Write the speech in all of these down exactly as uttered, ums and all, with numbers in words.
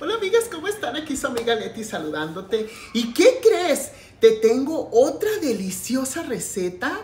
Hola amigas, ¿cómo están? Aquí su amiga Leti saludándote. ¿Y qué crees? Te tengo otra deliciosa receta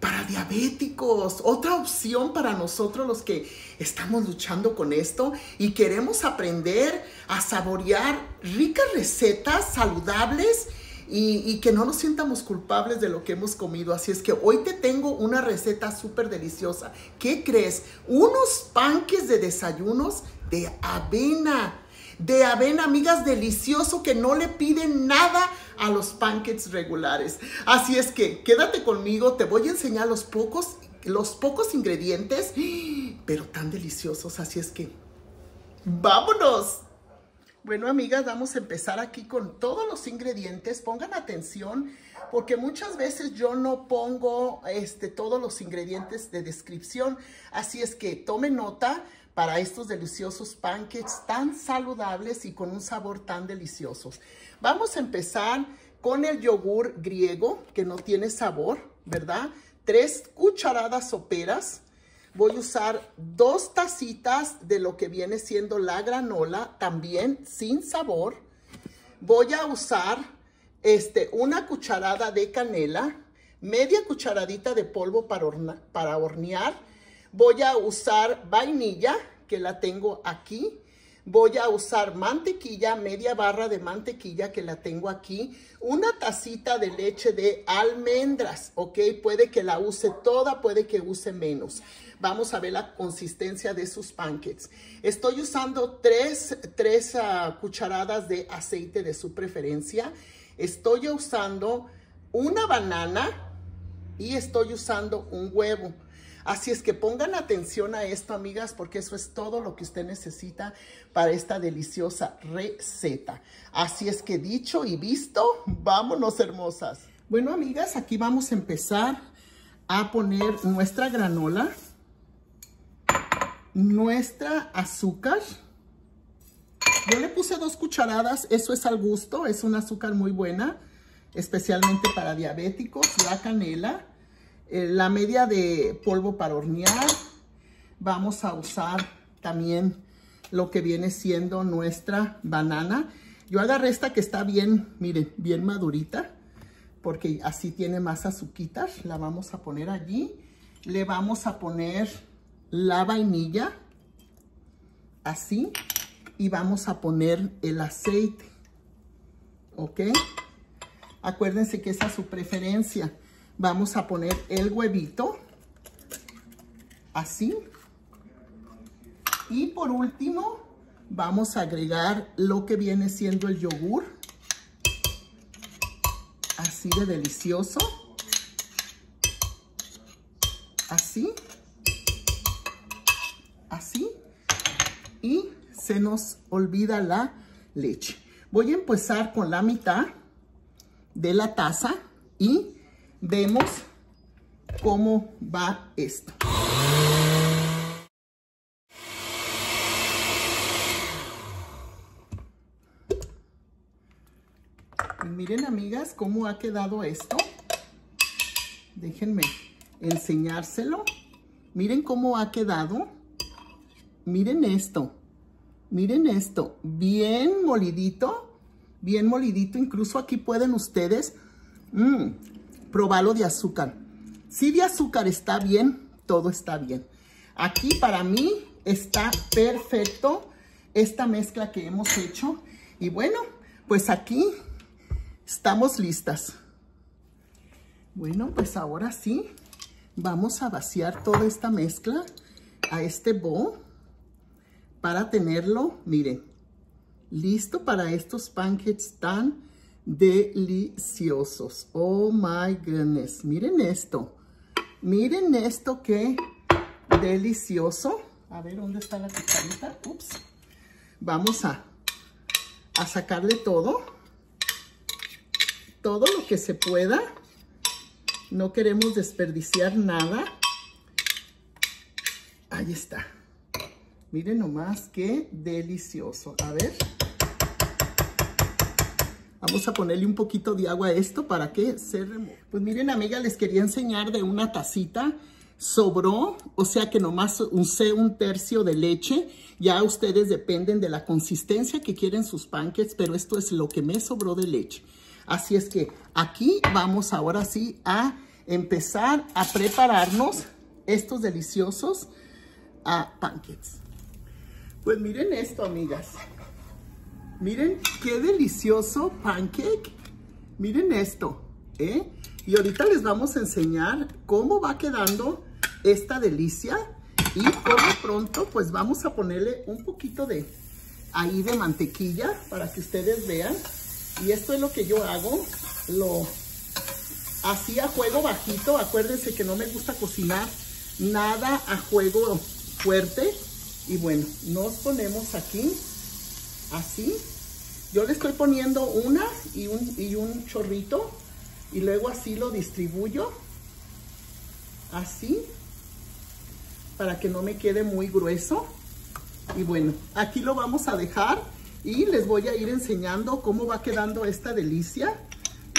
para diabéticos, otra opción para nosotros los que estamos luchando con esto y queremos aprender a saborear ricas recetas saludables y, y que no nos sientamos culpables de lo que hemos comido. Así es que hoy te tengo una receta súper deliciosa. ¿Qué crees? Unos panques de desayunos de avena. De avena, amigas, delicioso, que no le piden nada a los pancakes regulares. Así es que quédate conmigo, te voy a enseñar los pocos, los pocos ingredientes, pero tan deliciosos. Así es que, ¡vámonos! Bueno, amigas, vamos a empezar aquí con todos los ingredientes. Pongan atención, porque muchas veces yo no pongo este, todos los ingredientes de descripción. Así es que tome nota para estos deliciosos pancakes tan saludables y con un sabor tan delicioso. Vamos a empezar con el yogur griego, que no tiene sabor, ¿verdad? Tres cucharadas soperas. Voy a usar dos tacitas de lo que viene siendo la granola, también sin sabor. Voy a usar este, una cucharada de canela, media cucharadita de polvo para, horna, para hornear. Voy a usar vainilla, que la tengo aquí. Voy a usar mantequilla, media barra de mantequilla que la tengo aquí. Una tacita de leche de almendras, ¿ok? Puede que la use toda, puede que use menos. Vamos a ver la consistencia de sus pancakes. Estoy usando tres, tres uh, cucharadas de aceite de su preferencia. Estoy usando una banana y estoy usando un huevo. Así es que pongan atención a esto, amigas, porque eso es todo lo que usted necesita para esta deliciosa receta. Así es que dicho y visto, vámonos, hermosas. Bueno, amigas, aquí vamos a empezar a poner nuestra granola, nuestra azúcar. Yo le puse dos cucharadas, eso es al gusto, es un azúcar muy buena, especialmente para diabéticos, la canela. La media de polvo para hornear. Vamos a usar también lo que viene siendo nuestra banana. Yo agarré esta que está bien, miren, bien madurita, porque así tiene más azuquita. La vamos a poner allí. Le vamos a poner la vainilla, así. Y vamos a poner el aceite, ¿ok? Acuérdense que esa es su preferencia. Vamos a poner el huevito, así. Y por último, vamos a agregar lo que viene siendo el yogur, así de delicioso, así, así. Y se nos olvida la leche. Voy a empezar con la mitad de la taza y vemos cómo va esto. Y miren, amigas, cómo ha quedado esto. Déjenme enseñárselo. Miren cómo ha quedado. Miren esto. Miren esto. Bien molidito. Bien molidito. Incluso aquí pueden ustedes mmm, probarlo de azúcar. Si de azúcar está bien, todo está bien. Aquí para mí está perfecto esta mezcla que hemos hecho. Y bueno, pues aquí estamos listas. Bueno, pues ahora sí, vamos a vaciar toda esta mezcla a este bowl para tenerlo, miren, listo para estos pancakes tan deliciosos. Oh my goodness. Miren esto. Miren esto, qué delicioso. A ver, ¿dónde está la cucharita? Ups. Vamos a, a sacarle todo. Todo lo que se pueda. No queremos desperdiciar nada. Ahí está. Miren nomás, qué delicioso. A ver. Vamos a ponerle un poquito de agua a esto para que se remueva. Pues miren, amigas, les quería enseñar de una tacita sobró, o sea que nomás usé un tercio de leche. Ya ustedes dependen de la consistencia que quieren sus pancakes, pero esto es lo que me sobró de leche. Así es que aquí vamos ahora sí a empezar a prepararnos estos deliciosos uh, pancakes. Pues miren esto, amigas. Miren qué delicioso pancake. Miren esto, ¿eh? Y ahorita les vamos a enseñar cómo va quedando esta delicia y cómo pronto pues vamos a ponerle un poquito de ahí de mantequilla para que ustedes vean. Y esto es lo que yo hago, lo así a fuego bajito. Acuérdense que no me gusta cocinar nada a fuego fuerte. Y bueno, nos ponemos aquí así. Yo le estoy poniendo una y un, y un chorrito. Y luego así lo distribuyo, así, para que no me quede muy grueso. Y bueno, aquí lo vamos a dejar y les voy a ir enseñando cómo va quedando esta delicia.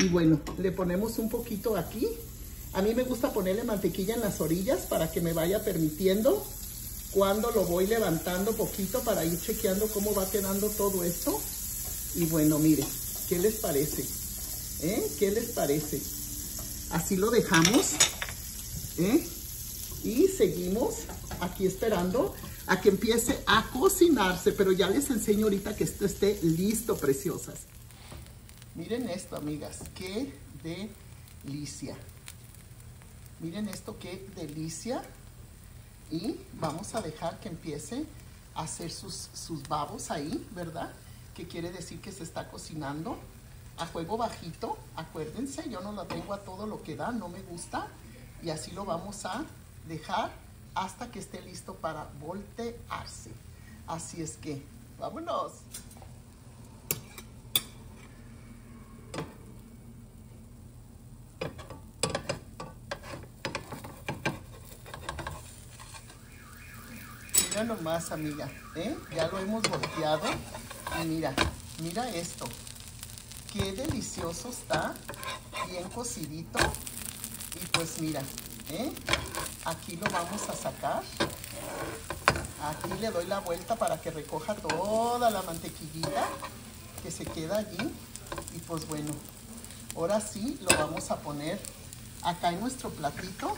Y bueno, le ponemos un poquito aquí. A mí me gusta ponerle mantequilla en las orillas para que me vaya permitiendo cuando lo voy levantando poquito para ir chequeando cómo va quedando todo esto. Y bueno, miren, ¿qué les parece? ¿Eh? ¿Qué les parece? Así lo dejamos, ¿eh? Y seguimos aquí esperando a que empiece a cocinarse, pero ya les enseño ahorita que esto esté listo, preciosas. Miren esto, amigas, qué delicia. Miren esto, qué delicia. Y vamos a dejar que empiece a hacer sus, sus babos ahí, ¿verdad? Que quiere decir que se está cocinando a fuego bajito. Acuérdense, yo no la tengo a todo lo que da, no me gusta. Y así lo vamos a dejar hasta que esté listo para voltearse. Así es que, vámonos. Mira nomás, amiga, ¿eh? Ya lo hemos volteado. Y mira, mira esto. Qué delicioso está, bien cocidito. Y pues mira, ¿eh? Aquí lo vamos a sacar. Aquí le doy la vuelta para que recoja toda la mantequillita que se queda allí. Y pues bueno, ahora sí lo vamos a poner acá en nuestro platito.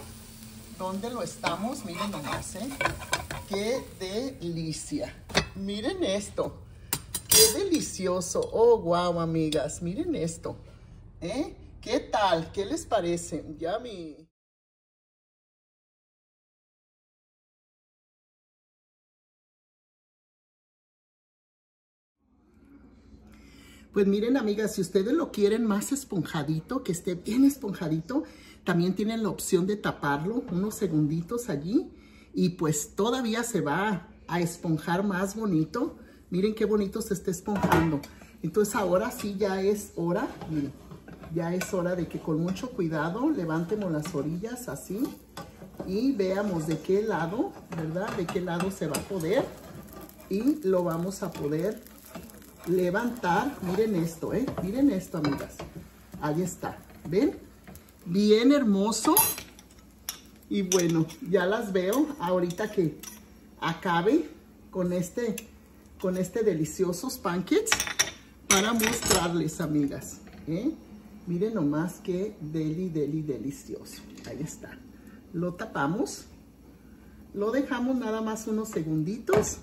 Donde lo estamos, miren nomás, ¿eh? Qué delicia. Miren esto. ¡Qué delicioso! ¡Oh, wow, amigas! Miren esto. ¿Eh? ¿Qué tal? ¿Qué les parece? ¡Yummy! Pues miren, amigas, si ustedes lo quieren más esponjadito, que esté bien esponjadito, también tienen la opción de taparlo unos segunditos allí y pues todavía se va a esponjar más bonito. Miren qué bonito se está esponjando. Entonces ahora sí ya es hora, miren, ya es hora de que con mucho cuidado levantemos las orillas así y veamos de qué lado, ¿verdad? De qué lado se va a poder y lo vamos a poder levantar. Miren esto, ¿eh? Miren esto, amigas. Ahí está, ¿ven? Bien hermoso. Y bueno, ya las veo ahorita que acabe con este... con este deliciosos pancakes para mostrarles, amigas, ¿eh? Miren nomás qué deli, deli, delicioso. Ahí está. Lo tapamos. Lo dejamos nada más unos segunditos.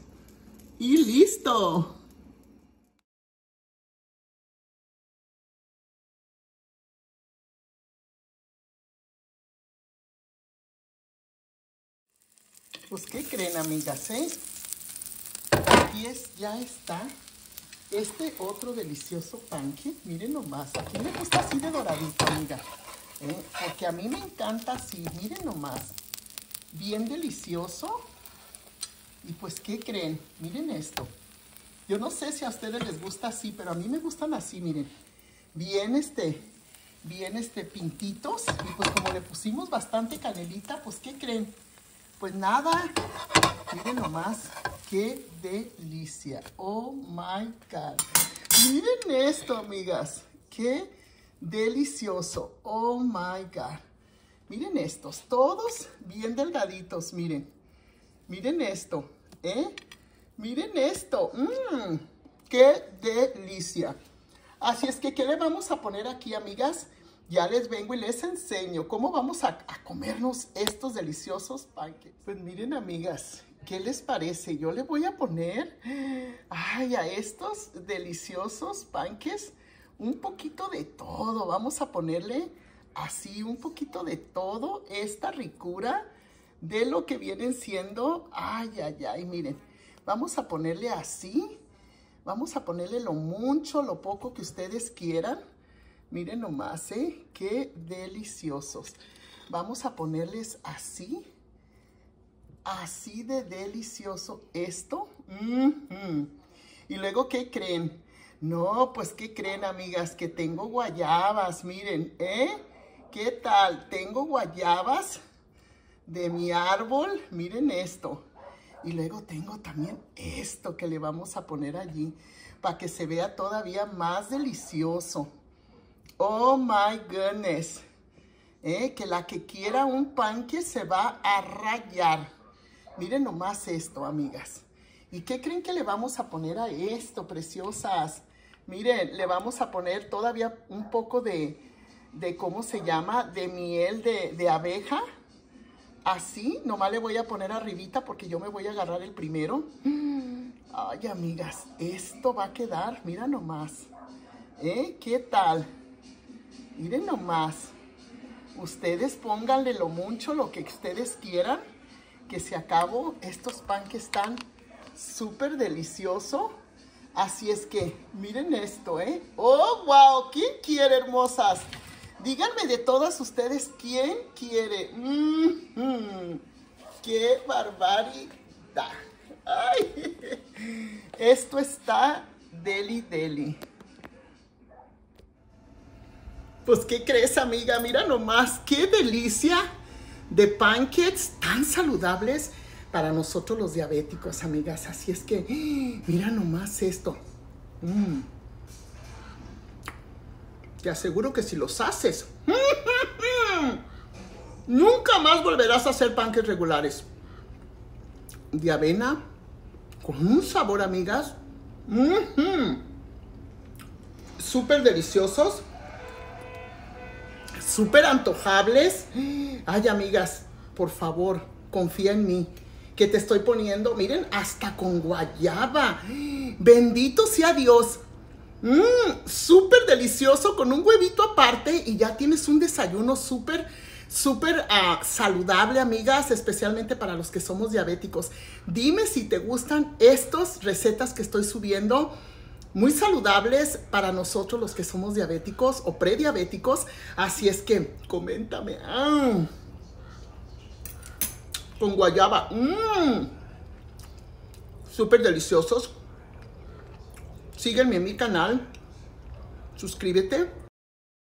Y listo. Pues, ¿qué creen, amigas, eh? Y es, ya está este otro delicioso pancake. Miren nomás, aquí me gusta así de doradito, amiga, ¿eh? Porque a mí me encanta así, miren nomás, bien delicioso. Y pues, ¿qué creen? Miren esto. Yo no sé si a ustedes les gusta así, pero a mí me gustan así, miren, bien este, bien este pintitos. Y pues como le pusimos bastante canelita, pues, ¿qué creen? Pues nada, miren nomás. ¡Qué delicia! ¡Oh, my God! Miren esto, amigas. ¡Qué delicioso! ¡Oh, my God! Miren estos, todos bien delgaditos, miren. Miren esto, ¿eh? Miren esto. ¡Mmm! ¡Qué delicia! Así es que, ¿qué le vamos a poner aquí, amigas? Ya les vengo y les enseño cómo vamos a, a comernos estos deliciosos pancakes. Pues miren, amigas, ¿qué les parece? Yo le voy a poner, ay, a estos deliciosos pancakes un poquito de todo. Vamos a ponerle así un poquito de todo esta ricura de lo que vienen siendo. Ay, ay, ay, miren. Vamos a ponerle así. Vamos a ponerle lo mucho, lo poco que ustedes quieran. Miren nomás, ¿eh? ¡Qué deliciosos! Vamos a ponerles así, así de delicioso esto. Mm-hmm. Y luego, ¿qué creen? No, pues, ¿qué creen, amigas? Que tengo guayabas, miren, ¿eh? ¿Qué tal? Tengo guayabas de mi árbol, miren esto. Y luego tengo también esto que le vamos a poner allí para que se vea todavía más delicioso. Oh my goodness, eh, que la que quiera un panque se va a rayar. Miren nomás esto, amigas. ¿Y qué creen que le vamos a poner a esto, preciosas? Miren, le vamos a poner todavía un poco de, de ¿cómo se llama? De miel de, de abeja. Así, nomás le voy a poner arribita porque yo me voy a agarrar el primero. Ay, amigas, esto va a quedar, mira nomás. ¿Eh? ¿Qué tal? Miren nomás, ustedes pónganle lo mucho, lo que ustedes quieran, que se acabó. Estos panques están súper deliciosos. Así es que, miren esto, ¿eh? ¡Oh, wow! ¿Quién quiere, hermosas? Díganme de todas ustedes, ¿quién quiere? Mm-hmm. ¡Qué barbaridad! ¡Ay! Esto está deli, deli. Pues, ¿qué crees, amiga? Mira nomás, qué delicia de pancakes tan saludables para nosotros los diabéticos, amigas. Así es que, mira nomás esto. Mm. Te aseguro que si los haces, nunca más volverás a hacer pancakes regulares. De avena, con un sabor, amigas, mm-hmm, súper deliciosos. Súper antojables. Ay, amigas, por favor, confía en mí, que te estoy poniendo, miren, hasta con guayaba. Bendito sea Dios. Mmm, súper delicioso, con un huevito aparte y ya tienes un desayuno súper, súper uh, saludable, amigas, especialmente para los que somos diabéticos. Dime si te gustan estas recetas que estoy subiendo. Muy saludables para nosotros los que somos diabéticos o prediabéticos. Así es que, coméntame. ¡Mmm! Con guayaba. ¡Mmm! Súper deliciosos. Sígueme en mi canal. Suscríbete.